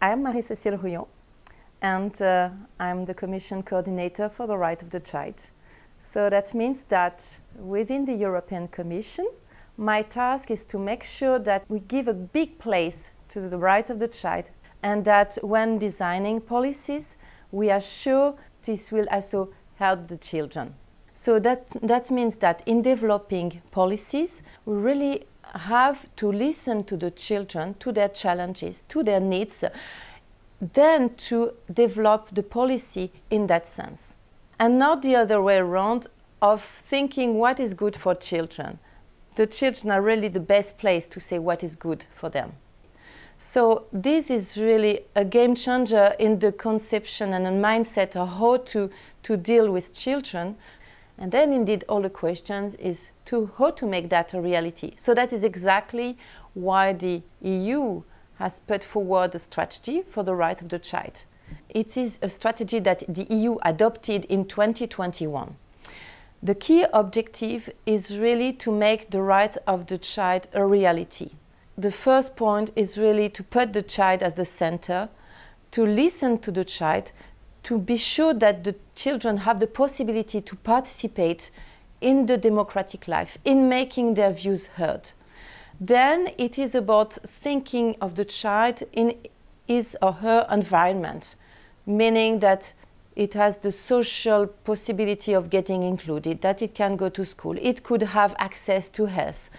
I'm Marie-Cécile Rouillon, and I'm the Commission Coordinator for the Right of the Child. So that means that within the European Commission, my task is to make sure that we give a big place to the right of the child, and that when designing policies, we are sure this will also help the children. So that means that in developing policies, we really have to listen to the children, to their challenges, to their needs, then to develop the policy in that sense. And not the other way around of thinking what is good for children. The children are really the best place to say what is good for them. So this is really a game changer in the conception and a mindset of how to deal with children. And then indeed all the questions is to how to make that a reality. So that is exactly why the EU has put forward a strategy for the right of the child. It is a strategy that the EU adopted in 2021. The key objective is really to make the right of the child a reality. The first point is really to put the child at the center, to listen to the child, to be sure that the children have the possibility to participate in the democratic life, in making their views heard. Then it is about thinking of the child in his or her environment, meaning that it has the social possibility of getting included, that it can go to school, it could have access to health.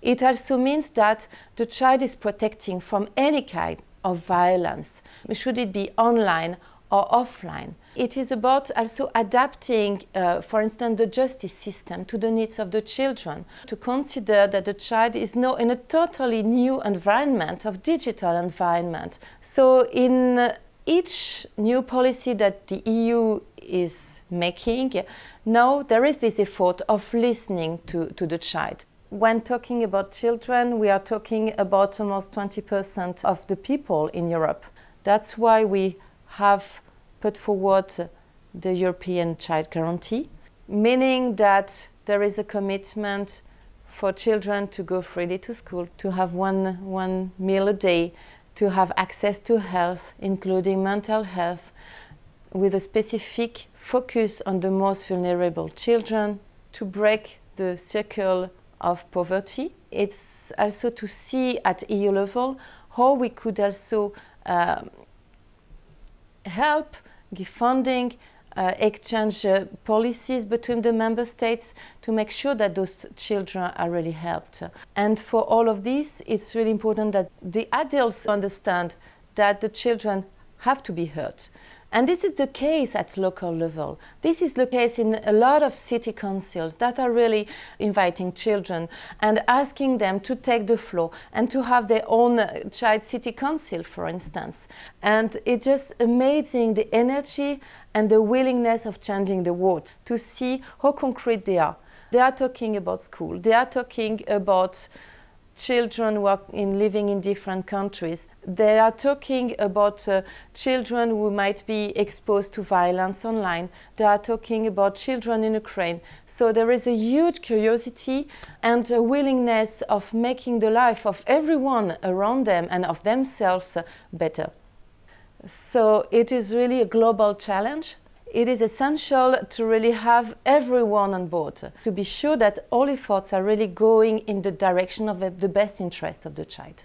It also means that the child is protecting from any kind of violence, should it be online or offline. It is about also adapting, for instance, the justice system to the needs of the children, to consider that the child is now in a totally new environment, of digital environment. So in each new policy that the EU is making, now there is this effort of listening to the child. When talking about children, we are talking about almost 20% of the people in Europe. That's why we have put forward the European Child Guarantee, meaning that there is a commitment for children to go freely to school, to have one meal a day, to have access to health, including mental health, with a specific focus on the most vulnerable children, to break the circle of poverty. It's also to see at EU level how we could also help, give funding, exchange policies between the member states to make sure that those children are really helped. And for all of this, it's really important that the adults understand that the children have to be heard. And this is the case at local level. This is the case in a lot of city councils that are really inviting children and asking them to take the floor and to have their own child city council, for instance. And it's just amazing the energy and the willingness of changing the world, to see how concrete they are. They are talking about school, they are talking about children who are living in different countries. They are talking about children who might be exposed to violence online. They are talking about children in Ukraine. So there is a huge curiosity and a willingness of making the life of everyone around them and of themselves better. So it is really a global challenge. It is essential to really have everyone on board, to be sure that all efforts are really going in the direction of the best interest of the child.